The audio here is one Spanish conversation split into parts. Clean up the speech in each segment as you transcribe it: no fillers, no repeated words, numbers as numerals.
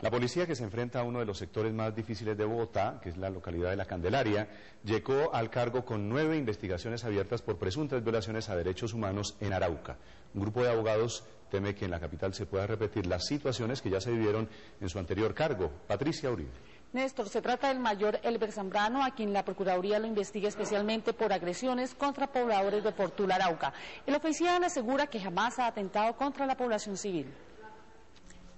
La policía, que se enfrenta a uno de los sectores más difíciles de Bogotá, que es la localidad de La Candelaria, llegó al cargo con 9 investigaciones abiertas por presuntas violaciones a derechos humanos en Arauca. Un grupo de abogados teme que en la capital se pueda repetir las situaciones que ya se vivieron en su anterior cargo. Patricia Uribe. Néstor, se trata del mayor Élver Zambrano, a quien la Procuraduría lo investiga especialmente por agresiones contra pobladores de Fortul, Arauca. El oficial asegura que jamás ha atentado contra la población civil.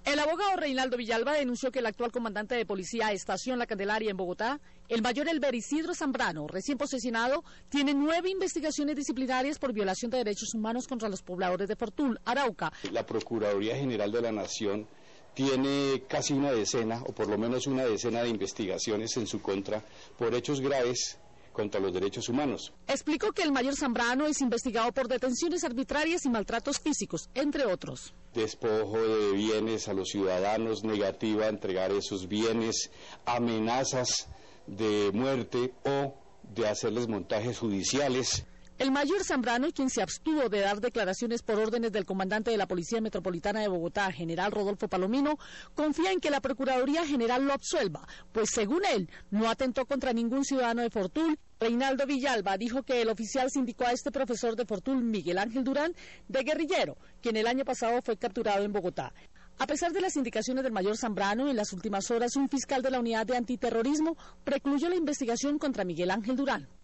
El abogado Reinaldo Villalba denunció que el actual comandante de policía estación La Candelaria en Bogotá, el mayor Élver Isidro Zambrano, recién posesionado, tiene 9 investigaciones disciplinarias por violación de derechos humanos contra los pobladores de Fortul, Arauca. La Procuraduría General de la Nación tiene casi una decena, o por lo menos una decena de investigaciones en su contra por hechos graves contra los derechos humanos. Explicó que el mayor Zambrano es investigado por detenciones arbitrarias y maltratos físicos, entre otros. Despojo de bienes a los ciudadanos, negativa a entregar esos bienes, amenazas de muerte o de hacerles montajes judiciales. El mayor Zambrano, quien se abstuvo de dar declaraciones por órdenes del comandante de la Policía Metropolitana de Bogotá, general Rodolfo Palomino, confía en que la Procuraduría General lo absuelva, pues según él, no atentó contra ningún ciudadano de Fortul. Reinaldo Villalba dijo que el oficial sindicó a este profesor de Fortul, Miguel Ángel Durán, de guerrillero, quien el año pasado fue capturado en Bogotá. A pesar de las indicaciones del mayor Zambrano, en las últimas horas un fiscal de la Unidad de Antiterrorismo precluyó la investigación contra Miguel Ángel Durán.